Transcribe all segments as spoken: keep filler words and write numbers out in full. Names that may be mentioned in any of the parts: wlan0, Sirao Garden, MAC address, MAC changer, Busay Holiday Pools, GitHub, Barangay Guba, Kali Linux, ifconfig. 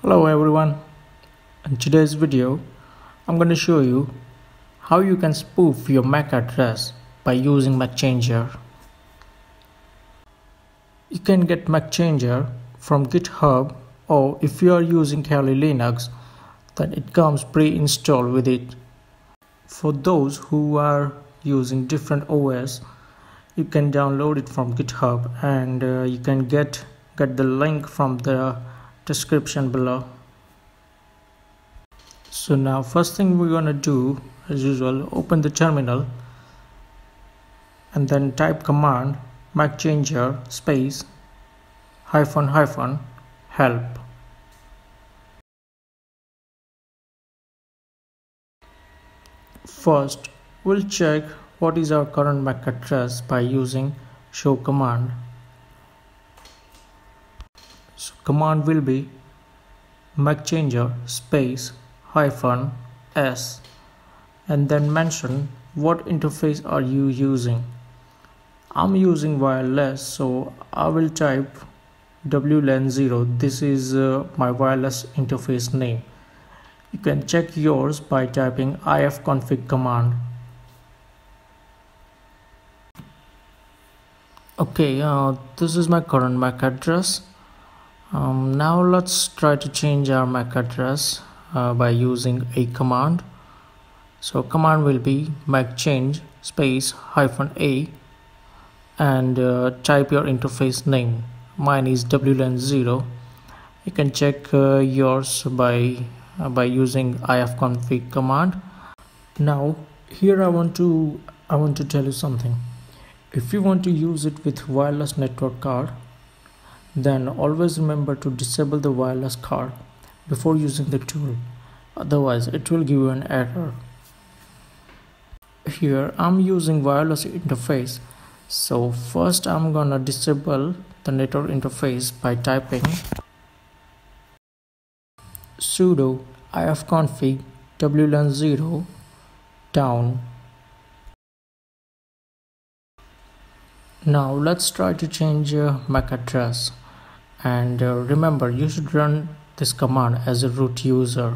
Hello everyone, in today's video I'm going to show you how you can spoof your M A C address by using M A C changer. You can get M A C changer from GitHub, or if you are using Kali Linux, then it comes pre-installed with it. For those who are using different O S, you can download it from GitHub, and uh, you can get get the link from the description below. So now first thing we're gonna do, as usual, open the terminal and then type command mac changer space hyphen hyphen help. First we'll check what is our current M A C address by using show command. So command will be M A C changer space hyphen s, and then mention what interface are you using. I'm using wireless, so I will type w l a n zero. This is uh, my wireless interface name. You can check yours by typing ifconfig command. Okay, uh, this is my current M A C address. Um, now let's try to change our M A C address uh, by using a command. So command will be mac change space hyphen a, and uh, type your interface name. Mine is w l a n zero. You can check uh, yours by uh, by using ifconfig command. Now here I want to I want to tell you something. If you want to use it with wireless network card, then always remember to disable the wireless card before using the tool, otherwise it will give you an error. Here I'm using wireless interface, so first I'm gonna disable the network interface by typing sudo ifconfig w l a n zero down. Now let's try to change uh, M A C address, and uh, remember you should run this command as a root user.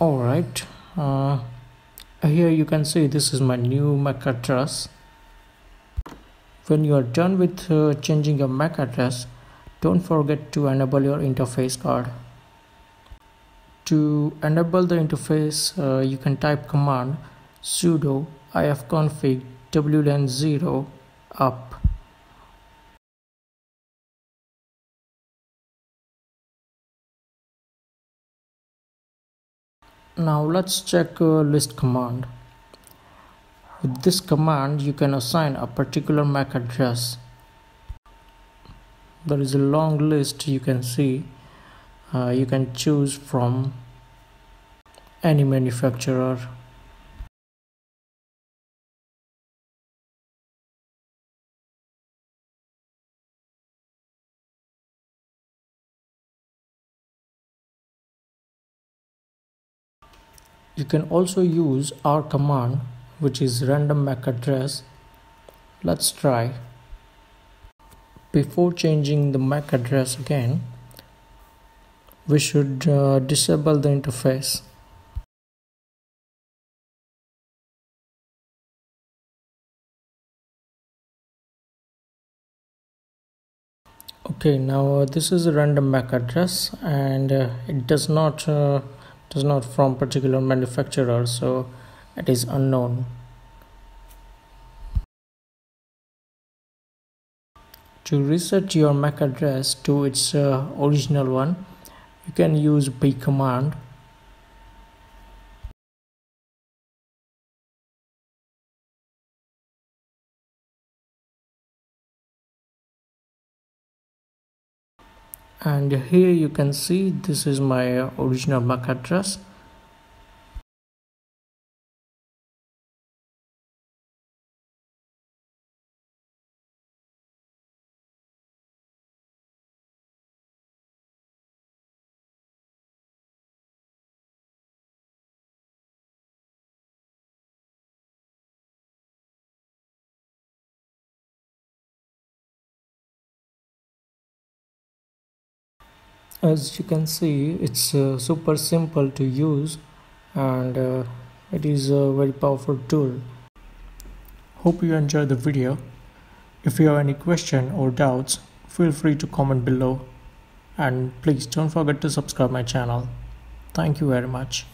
Alright, uh, here you can see this is my new M A C address. When you are done with uh, changing your M A C address, don't forget to enable your interface card. To enable the interface, uh, you can type command sudo ifconfig w l a n zero up. Now let's check uh, list command. With this command you can assign a particular M A C address. There is a long list, you can see. Uh, you can choose from any manufacturer. You can also use our command, which is random M A C address. Let's try. Before changing the M A C address again, we should uh, disable the interface. Okay, now uh, this is a random M A C address, and uh, it does not uh, is not from particular manufacturer, so it is unknown. To reset your M A C address to its uh, original one, you can use p command. And here you can see this is my original M A C address. As you can see, it's uh, super simple to use, and uh, it is a very powerful tool. Hope you enjoyed the video. If you have any question or doubts, feel free to comment below, and please don't forget to subscribe my channel. Thank you very much.